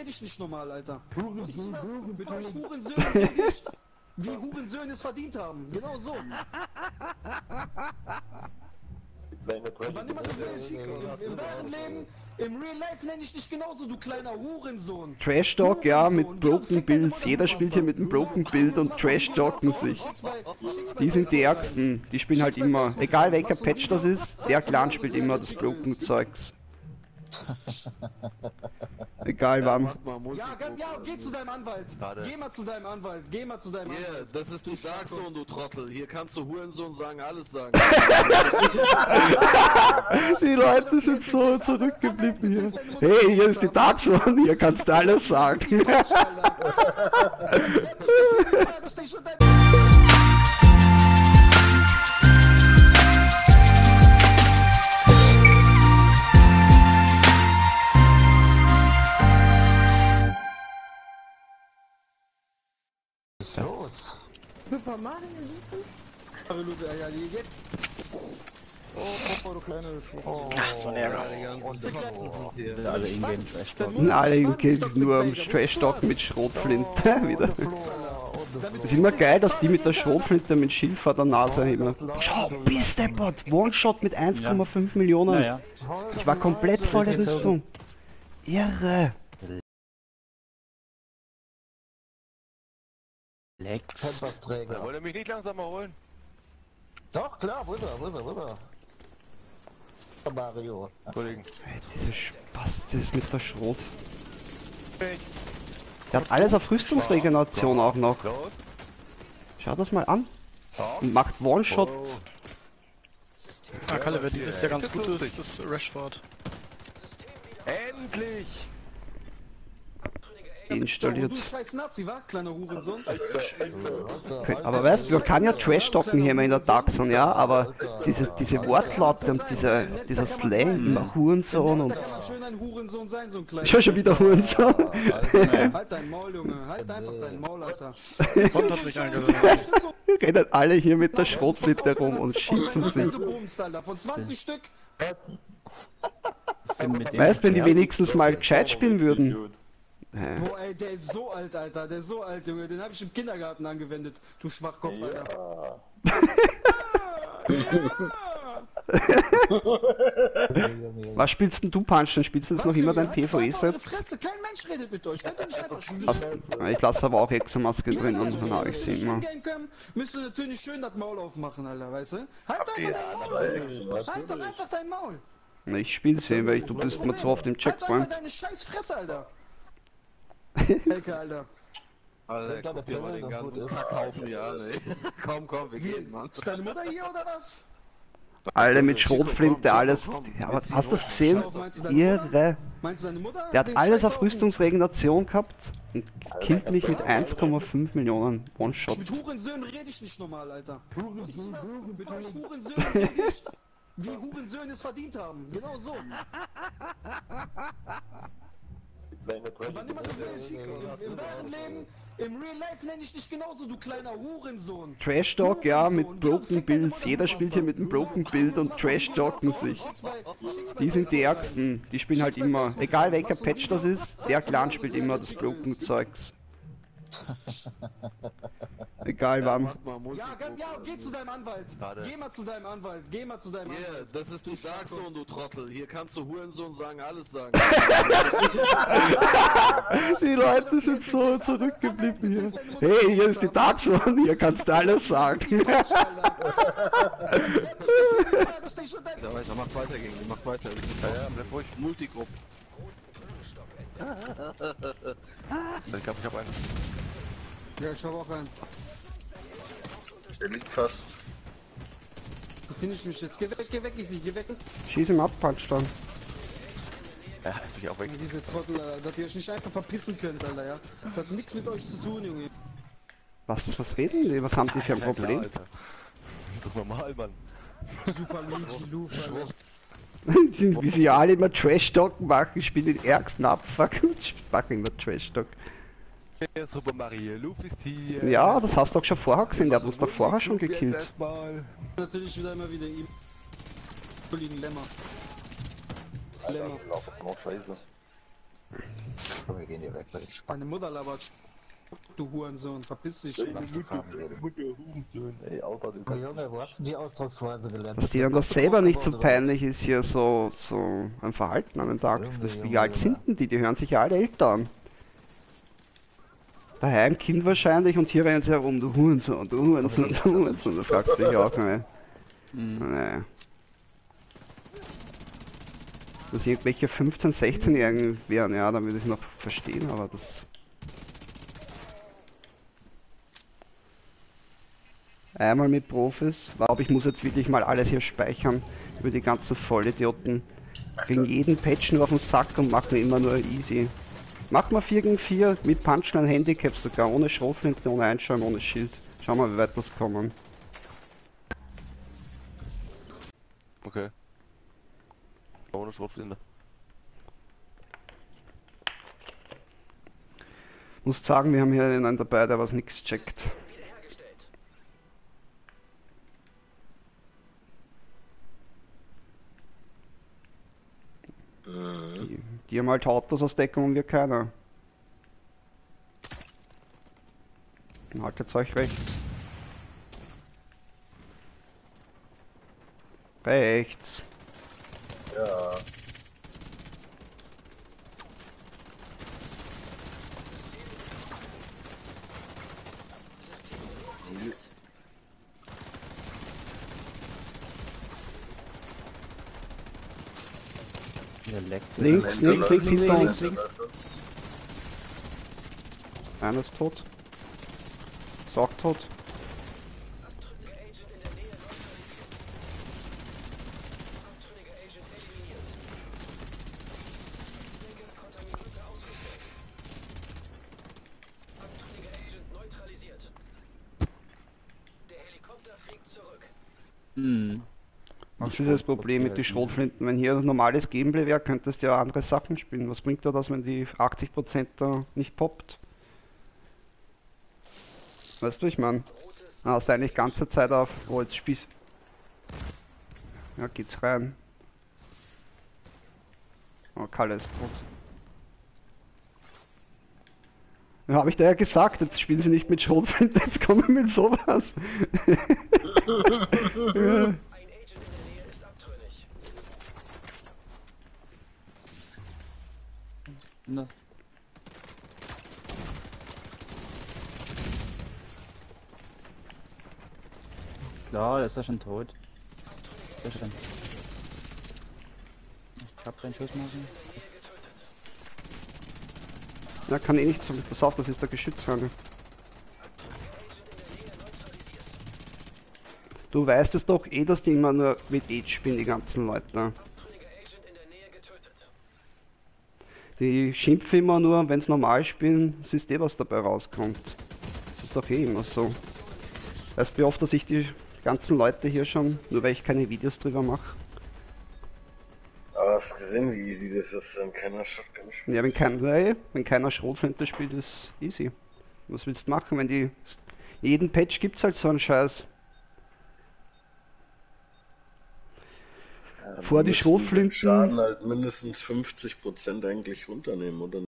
stell dich nicht normal, Alter. Hurensöhne, mit euch Hurensöhne, die dich wie Hurensöhne es verdient haben. Genau so. Wann immer du willst, im wahren Leben, im Real Life nenne ich dich genauso, du kleiner Hurensohn. Trash Talk, ja, mit Broken Bills. Jeder spielt hier mit einem Broken Bild und Trash Talken sich. Die sind die Ärgsten, die spielen halt immer. Egal welcher Patch das ist, der Clan spielt immer das Broken Zeugs. Egal wann. Ja, geh zu deinem Anwalt. Geh mal zu deinem Anwalt. Yeah, das ist die DARKZONE, du Trottel. Hier kannst du Hurensohn sagen, alles sagen. Die Leute sind so zurückgeblieben hier. Hey, hier ist die DARKZONE, hier kannst du alles sagen. Super Mario suchen? Oh, du kleine Schlucht. Ach, so eine Ärger. Alle in Trash Talken. Alle in nur am Trash Talken mit Schrotflinte wieder. Es ist immer geil, dass die mit der Schrotflinte mit Schild vor der Nase heben. Schau, bist der Bot! One-Shot mit 1,5 Millionen. Ich war komplett voller Rüstung. Irre. Lex. Wollt ihr mich nicht langsam mal holen? Doch, klar, wo ist er? Mario. Kollegen. Dieser Spast ist mit der Schrot. Der hat alles auf Rüstungsregeneration auch noch. Schaut das mal an. Und macht One-Shot. Ah, Kalle, wer dieses Jahr ganz gut ist, ist Rashford. Endlich! Installiert. Du scheiß Nazi, wa? Kleiner Hurensohn. Aber weißt du, man kann ja Trash Talken hier immer in der DARKZONE, ja, aber diese Wortlaute und dieser Slang immer Hurensohn und. Ich höre schon wieder Hurensohn. Halt dein Maul, Junge, halt einfach dein Maul, Alter. Sonst hat mich eingeladen. Rennen alle hier mit der Schrotflinte rum und schießen sich. Von 20 Stück. Weißt du, wenn die wenigstens mal gescheit spielen würden? Boah, ey, der ist so alt, Alter, der ist so alt, Junge, den hab ich im Kindergarten angewendet, du Schwachkopf, ja. Alter. Was spielst denn du, Punchen? Spielst du jetzt noch immer dein PvE-Set? Kein Mensch redet mit euch, könnt ihr nicht einfach spielen. Ich lasse aber auch Exomaske drin und dann habe ich sie immer. Müsst ihr natürlich schön das Maul aufmachen, Alter, weißt du? Halt doch einfach dein Maul! Ich spiel's hier, weil du bist mal so auf dem Checkpoint. Halt doch deine scheiß Fresse, Alter! Elke, Alter. Alter, guck dir mal den ganzen Kakao für die Haare, ey. Komm, wir gehen, Mann. Ist deine Mutter hier, oder was? Alle mit Schrotflinte, alles. Ja, aber hast du das gesehen? Irre. Meinst du deine Mutter? Der hat alles auf Rüstungsregeneration gehabt. Und killt mich mit 1,5 Millionen One-Shot. Mit Hurensöhnen rede ich nicht normal, Alter. Mit euch Hurensöhnen rede ich wie Hurensöhne es verdient haben. Genau so. Wann immer du willst, im wahren Leben, im Real Life nenne ich dich genauso, du kleiner Hurensohn. Trash Talk, ja, mit Broken Bills. Jeder spielt hier mit einem Broken Bild und Trash Talken sich. Die sind die Ärgsten, die spielen halt immer. Egal welcher Patch das ist, der Clan spielt immer das Broken Zeugs. Egal wann. Ja, geh zu deinem Anwalt. Geh mal zu deinem Anwalt. Yeah, das ist die DARKZONE, du Trottel. Hier kannst du Hurensohn sagen, alles sagen. Die Leute sind so zurückgeblieben hier. Hey, hier ist die DARKZONE, hier kannst du alles sagen. Mach weiter, Gang, mach weiter. Bleib ruhig, Multigrupp. Ich glaube, ich hab einen. Ja, ich hab auch einen. Der liegt fast. Da finde ich mich jetzt. Geh weg. Schieß ihm ab, Punchdown. Ja, ich bin auch weg. Diese Trottel, dass ihr euch nicht einfach verpissen könnt, Alter, ja. Das hat nichts mit euch zu tun, Junge. Was reden die? Was haben die für ein Problem? Alter. Doch normal, Mann. Super Luigi Lufa. Wie sie ja alle immer Trash Talk machen, ich bin den ärgsten Abfuck und ich mache immer Trash Talk. Super Mario, Luffy ist hier. Ja, das hast du doch schon vorher gesehen, der hat uns doch vorher schon gekillt. Natürlich wieder immer wieder ihm. Kollegen Lämmer. Komm, wir gehen hier weg. Meine Mutter labert, du Hurensohn, verpiss dich. Mutter Hurensohn. Ey, Alter, du kannst. Junge, wo hast du die Ausdrucksweise gelernt? Dass die dann das selber nicht so peinlich ist, hier so ein Verhalten an den Tag. Wie alt sind denn die? Die hören sich ja alle älter an. Daheim Kind wahrscheinlich und hier rennen sie herum, du Hurensohn, du Hurensohn, du Hurensohn. Da fragst du dich auch, ne? Nee. Dass irgendwelche 15-, 16-Jährigen wären, ja, dann würde ich es noch verstehen, aber das... Einmal mit Profis, glaube ich, muss jetzt wirklich mal alles hier speichern, über die ganzen Vollidioten. Kriegen jeden Patch nur auf den Sack und machen immer nur easy. Machen wir 4 gegen 4, mit Punchline, Handicap sogar, ohne Schrotflinte, ohne Einschirm, ohne Schild. Schauen wir, wie weit das kommen. Okay. Ohne Schrotflinte. Muss sagen, wir haben hier einen dabei, der was nichts checkt. Die haben halt Autos aus Deckung und wir keiner. Dann haltet euch rechts. Rechts. Ja. Links. Einer ist tot. Ist auch tot. Das ist das Problem mit den Schrotflinten. Wenn hier normales Gameplay wäre, könntest du ja andere Sachen spielen. Was bringt dir das, wenn die 80% da nicht poppt? Weißt du, ich meine, hast du eigentlich ganze Zeit auf, oh, jetzt spieß. Ja, geht's rein. Oh, Kalle ist tot. Ja, habe ich da ja gesagt, jetzt spielen sie nicht mit Schrotflinten, jetzt kommen wir mit sowas. Ja. Na. Klar, der ist ja schon tot. Sehr schön. Ich hab keinen Schuss machen. Ja, kann eh nichts. Pass auf, das ist der Geschützhang. Du weißt es doch eh, dass die immer nur mit Age spielen, die ganzen Leute. Die schimpfen immer nur, wenn sie normal spielen, es ist eh was dabei rauskommt. Das ist doch eh immer so. Weißt du, wie oft, dass ich die ganzen Leute hier schon, nur weil ich keine Videos drüber mache. Aber hast du gesehen, wie easy das ist, wenn keiner Shotgun spielt? Ja, wenn keiner Schrotflinte spielt, ist easy. Was willst du machen, wenn die... Jeden Patch gibt's halt so einen Scheiß. Vor die Schrotflinten. Schaden halt mindestens 50% eigentlich runternehmen, oder?